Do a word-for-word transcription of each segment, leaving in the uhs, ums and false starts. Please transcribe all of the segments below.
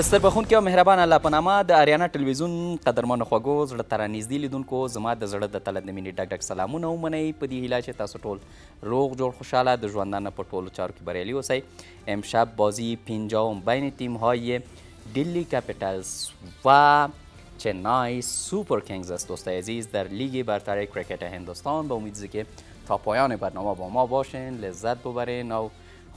دستر بخون کې او مهربان الله پنامه د اریانا ټلویزیون قدرمن خوګو زړه تر نږدې لیدونکو زما د زړه د تل د مینې ډک ډک سلامونه ومنئ په دې هیله چې تاسو ټول روغ جوړ خوشاله د ژوندانه په ټولو چارو کې بریالي اوسئ امشب بازی پنجم بین تیم‌های دیلی کپیتالز و چنای سوپر کینگز است دوستای عزیز در لیگ برتر کرکت هندوستان با امید که تا پایان برنامه با ما باشین لذت ببرین او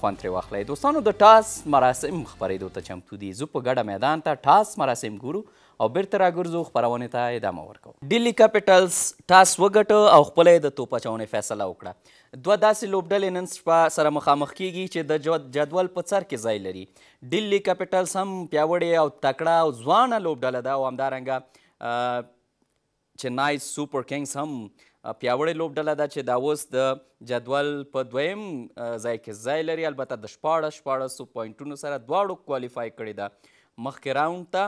خوانتری واخلای دوستانو د ټاس مراسم خبرې دوته چمتو دي زو په ګډه میدان ته ټاس مراسم ګورو او بیرته راګرځو خپرونې ته ادامه ورکوو دیلی کپیټلز ټاس وګټه او خپله د توپ اچونې فیصله وکړه دوه داسې لوبډلې نن شپه سره مخامخ کیږي چې د جدول په سر کې ځای لري دیلی کپیټلز هم پیاوړې او تکړه او ځوانه لوبډله ده او همدارنګه چنای سوپر کینګز هم پیاوړې لوبډله ده چې دا اوس د جدول په دویم ځای کې ځای لري البته د شپاړس شپاړسو پوینټونو سره دواړو کوالیفای کړې ده مخکې راوند ته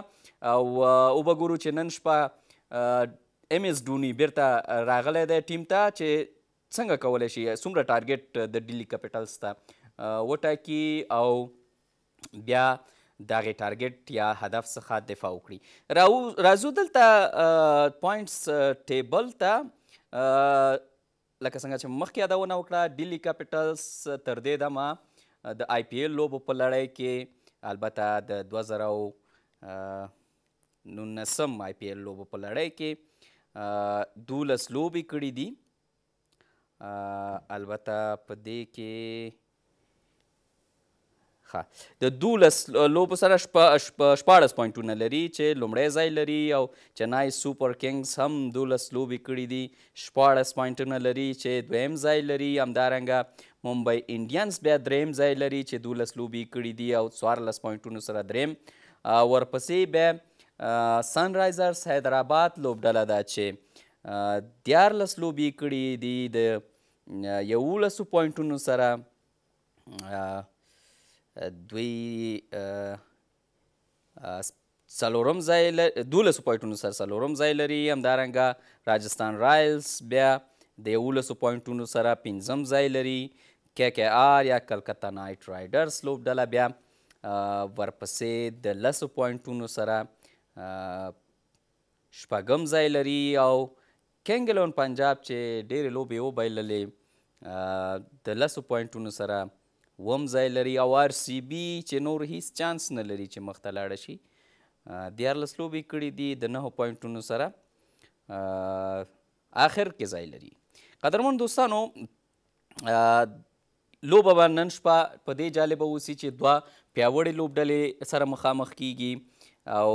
او وبګورو چې نن شپه ایم ایس ډوني بیرته راغلی دی ټیم ته چې څنګه کولی شي څومره ټارګیټ د ډیلی کپیټلز ته وټاکي او بیا د هغې ټارګیټ یا هدف څخه دفاع وکړي راځو دلته پوینټس ټیبل ته لکه څنګه چې مخکې یادونه وکړه ډیلی کپیټلز تر دې دمه د آی پی ایل لوبو په لړۍ کې البته د دوه زره او نولسم آی پی ایل لوبو په لړۍ کې دولس لوبې کړي دي البته په دې کې د دولس لوبو سره شپاړس پوینټونه لري چې لومړی ځای لري او چنای سوپر کینګز هم دولس لوبې کړي دي شپاړس پوینټونه لري چې دویم ځای لري همدارنګه ممبئی انډینز بیا دریم ځای لري چې دولس لوبې کړي دي او څوارلس پوینټونو سره دریم ورپسې بیا سن رایزرز حیدرآباد لوبډله ده چې دیارلس لوبې کړي دي د یولسو پوینټونو سره دوی څلورم ځای دولسو پوینټونو سره څلورم ځای لري همدارنګه راجستان رایلز بیا د یولسو پوینټونو سره پنځم ځای لري کی کی آر یا کلکتا نایټ رایډرز لوبډله بیا ورپسې د لسو پوینټونو سره شپږم ځای لري او کنګلون پنجاب چې ډېرې لوبې وبایللې د لسو پوینټونو سره وم ځای لري او آر سی بي چې نور هیڅ چانس نه لري چې مخته لاړه شي دیارلس لوبې کړي دي د نهو پوینټونو سره آخر کې ځای لري قدرمن دوستانو لوبه به نن شپه په دې جالبه اوسي چې دوه پیاوړې لوبډلې سره مخامخ کیږي او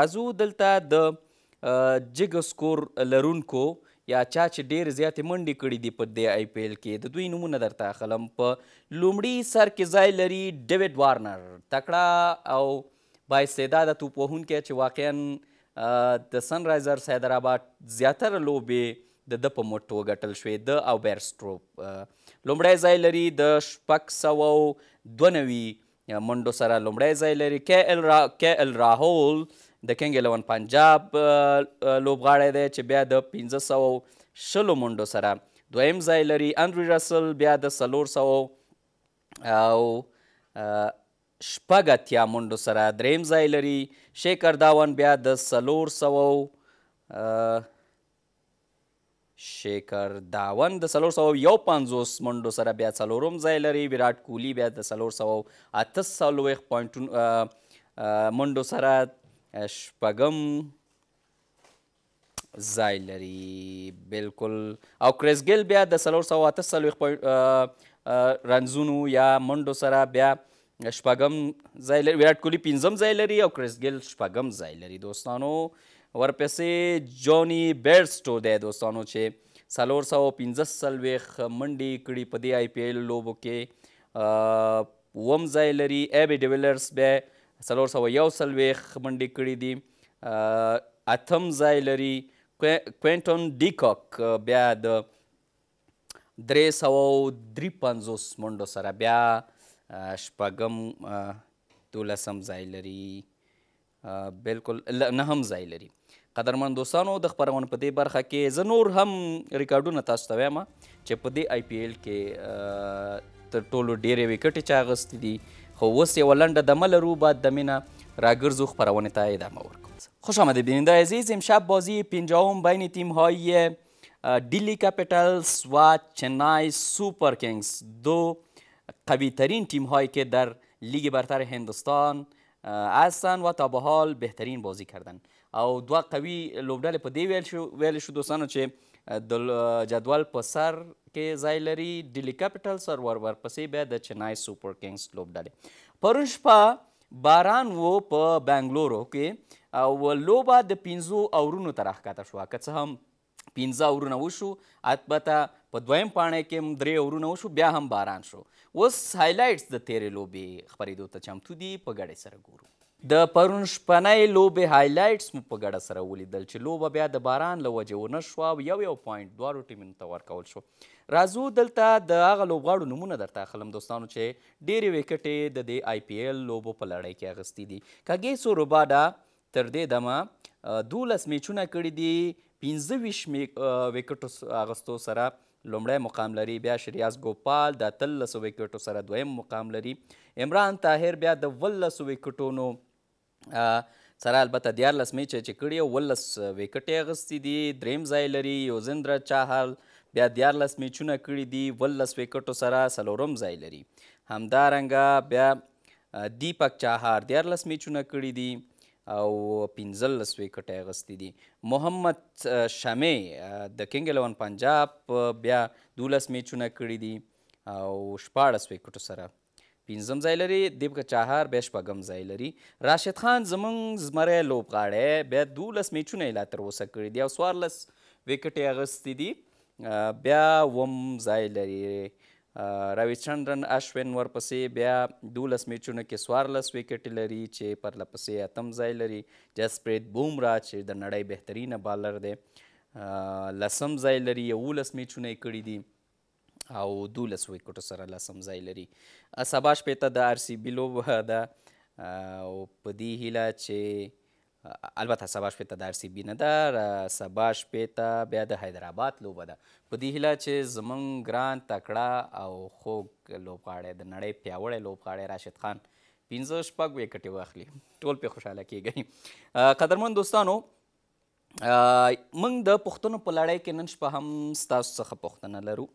راځو دلته د جګ سکور لرونکو یا چا چې ډېر زیاتې منډې کړي دي په دې آی پی ایل کې د دوی نومونه درته اخلم په لومړي سر کې ځای لري ډیوډ وارنر تکړه او بااستعداده توپ وهونکی چې واقعا د سن رایزرز حیدرآباد زیاتره لوبې د ده په مټ وګټل شوې د او بیرسټروپ لومړی ځای لري د شپږ سوه او دوه نوي منډو سره لومړی ځای لري کی ایل راهول د کنګ الیون پنجاب لوبغاړی دی چې بیا د پنځه سوه شلو منډو سره دویم ځای لري انډرو رسل بیا د څلور سوه او شپږ اتیا منډو سره دریم ځای لري شیکر داون بیا د څلور سوه شیکر داون د څلور سوه یو پنځوس منډو سره بیا څلورم ځای لري ویراټ کوهلي بیا د څلور سوه اته څلوېښت پوینټونو منډو سره شپږم ځای لري بالکل او کرس ګیل بیا د څلور سوه اته څلوېښت رنزونو یا منډو سره بیا شپږم ځای لري ویراټ کوهلي پنځم ځای لري او کرس ګیل شپږم ځای لري دوستانو ورپسې جوني بیرسټو دی دوستانو چې څلور سوه پنځه څلوېښت منډې کړي په دې آی پی ایل لوبو کې اووم ځای لري ایبی ډي ویلرز بیا څلور سوه یو څلوېښت منډې کړي دي اتم ځای لري کوینټون ډیکاک بیا د درې سوه درې پنځوس منډو سره بیا شپږم دولسم ځای لري بالکل نهم ځای لري قدرمن دوستانو د خپرونې په دې برخه کې زه نور هم ریکارډونه تاسو ته وایم چې په دې آی پی ایل کې تر ټولو ډېرې وکټې چې اغوستې دي خو اوس یوه لنډه دمه لرو بعد د مینه را گرزوخ پروانه تا ادامه ورکند. خوش آمده بیننده عزیز، امشب بازی پنجاهم بین تیم های دیلی کپیتالز و چنای سوپر کینگز، دو قوی ترین تیم هایی که در لیگ برتر هندوستان هستند و تا به حال بهترین بازی کردن. او دو قوی لوبډلې په دې ویل شو ویل شو دوستانو چې د جدول په سر کې ځای لري دیلی کپیټالز او ور ورپسې بیا د چنای سوپر کینګز لوبډلې. پرون شپه باران و په بنګلورو کې او لوبه د پنځو اورونو ته راښکته شوه، که څه هم پنځه اورونه وشو، البته په دویم پاڼۍ کې هم درې اورونه وشو، بیا هم باران شو. اوس هایلایټس د تیرې لوبې خپرېدو ته چمتو دي، په ګډې سره ګورو. د پرون شپنۍ لوبې هایلایټس مو په ګډه سره ولیدل چې لوبه بیا د باران له وجې ونه شوه او یو یو پوینټ دواړو ټیمونو ته ورکول شو. راځو دلته د هغه لوبغاړو نومونه درته اخلم دوستانو چې ډېرې ویکټې د دې آی پی ایل لوبو په لړۍ کې اخیستې دي. کاګیسو روباډا تر دې دمه دولس میچونه کړي دي، پنځه ویشت ویکټو اخیستو سره لومړی مقام لري. بیا شریاس ګوپال د اتلسو ویکټو سره دویم مقام لري. عمران طاهر بیا د ولسو ویکټونو سره البته دیارلس میچه چې کړي ولس ویکټې اخیستې دي، دریم ځای لري. یوزندرا چاهل بیا دیارلس میچونه کړي دي، ولس ویکټو سره څلورم ځای لري. همدارنګه بیا دیپک چاهر دیارلس میچونه کړي دي او پنځلس ویکټې اخیستې دي. محمد شمع د کینګ الیون پنجاب بیا دولس میچونه کړي دي او شپاړس ویکټو سره پنځم ځای لري. دیپک چاهر بیا شپږم ځای لري. راشد خان زموږ زمری لوبغاړی بیا دولس میچونه یې لا تراوسه کړي دي او څوارلس ویکټې اخیستې دي، بیا اووم ځای لري. راویچندرن اشوین ورپسې بیا دولس میچونو کې څوارلس ویکټې لري چې پرله پسې اتم ځای لري. جسپریت بومرا چې د نړۍ بهترینه بالر دی لسم ځای لري، یولس میچونه یې کړي دي او دولس ویکټو سره لسم ځای لري. سبا شپېته د آر سی بي لوبه ده او په دې هیله چې البته سبا شپېته د آر سی بي نه ده، سبا شپېته بیا د حیدرآباد لوبه ده. په دې هیله چې زموږ ګران تکړه او خوږ لوبغاړی د نړۍ پیاوړی لوبغاړی راشد خان پنځه شپږ ویکټې واخلي، ټول پرې خوشحاله کیږئ. قدرمن دوستانو، موږ د پوښتنو په لړۍ کې نن شپه هم ستاسو څخه پوښتنه لرو.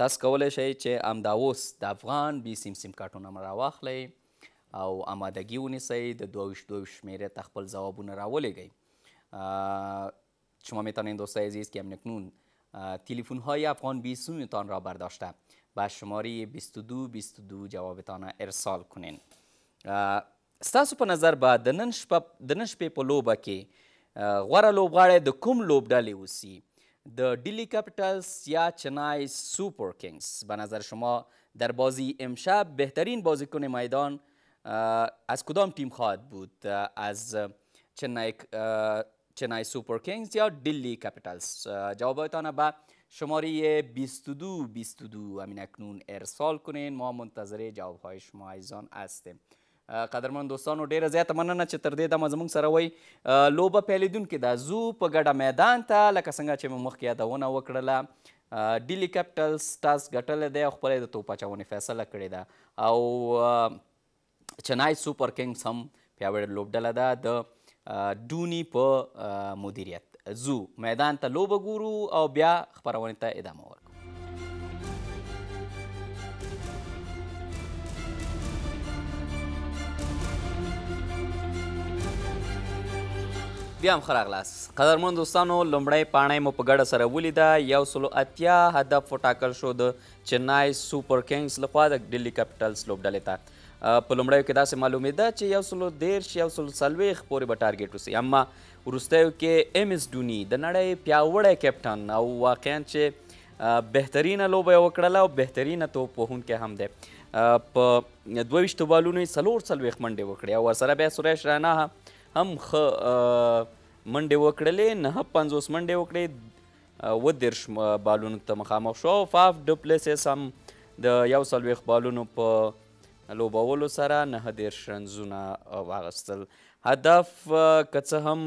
تاسو کولی شئ چې همدا اوس د افغان بي سیم سیم کارټونه م راواخلئ او امادګي ونیسئ، د دوه ویشت دوه ویشت شمېرې ته خپل ځوابونه راولیږئ. شما میتوانید دوستای عزیز که همکنون تلفن های افغان بیستومیتان را برداشته به شماره بیست و دو بیست و دو جوابتان را ارسال کنین. ستاسو په نظر به د نن شپې په لوبه کې غوره لوبغاړی د کوم لوبډلې اوسي، د دیلی کپیټالز یا چنای سوپر کینگز؟ به نظر شما در بازی امشب بهترین بازیکن میدان از کدام تیم خواهد بود، از چنای چنای سوپر کینگز یا دیلی کپیتالز؟ جواباتان به شماره بیست و دو بیست و دو همین اکنون ارسال کنین، ما منتظر جوابهای شما عزیزان هستیم. قدرمن دوستانو ډیره زیاته مننه چې تر دې دمه زموږ سره وئ. لوبه پیلېدونکې ده، زو په ګډه میدان ته، لکه څنګه چې مو مخکې یادونه وکړله دیلی کپیټالز ټاس ګټلی دی او خپله د توپ اچونې فیصله کړې ده، او چنای سوپر کینگز هم پیاوړې لوبډله ده د دونی په مدیریت. زو میدان ته لوبه ګورو او بیا خپرونې ته ادامه ورکړو. بیا هم ښه راغلاست قدرمن دوستانو، لومړۍ پاڼۍ مو په ګډه سره ولیده. یو سلو اتیا هدف وټاکل شو د چنای سوپر کینگز لخوا د دیلی کپیټالز لوبډلې ته. په لومړیو کې داسې معلومېده چې یو سلو دېرش یو سلو څلوېښت پورې به ټارګېټ اوسي، اما وروستیو کې ایم اس ډوني د نړۍ پیاوړی کیپټن او واقعا چې بهترینه لوبه یې وکړله او بهترینه توپ وهونکی هم دی، په دوه ویشتو بالونو یې څلور څلوېښت منډې وکړې او ورسره بیا سریش رانا هم ښه منډې وکړلې، نهه پنځوس منډې وکړې، اوه دېرش بالونو ته مخامخ شو. فاف ډپلیسس هم د یو څلوېښت بالونو په لوبولو سره نه دېرش رنزونه واغستل. هدف که څه هم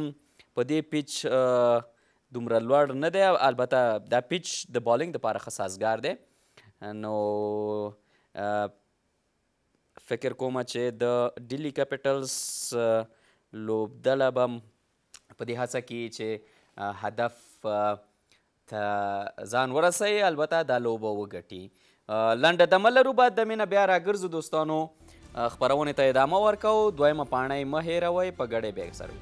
په دې پیچ دومره لوړ نه دی، البته دا پیچ د بالینګ دپاره ښه سازګار دی، نو Fekir Koma che the Delhi Capitals lob dalabam padihasa ki che hadaf zan warasai albata da loba wagati landa damalaru bad damina bya ragarzu dostano خبرونه ته ادامه ورکاو دویمه پاڼه مهیروي په ګډه بیک سره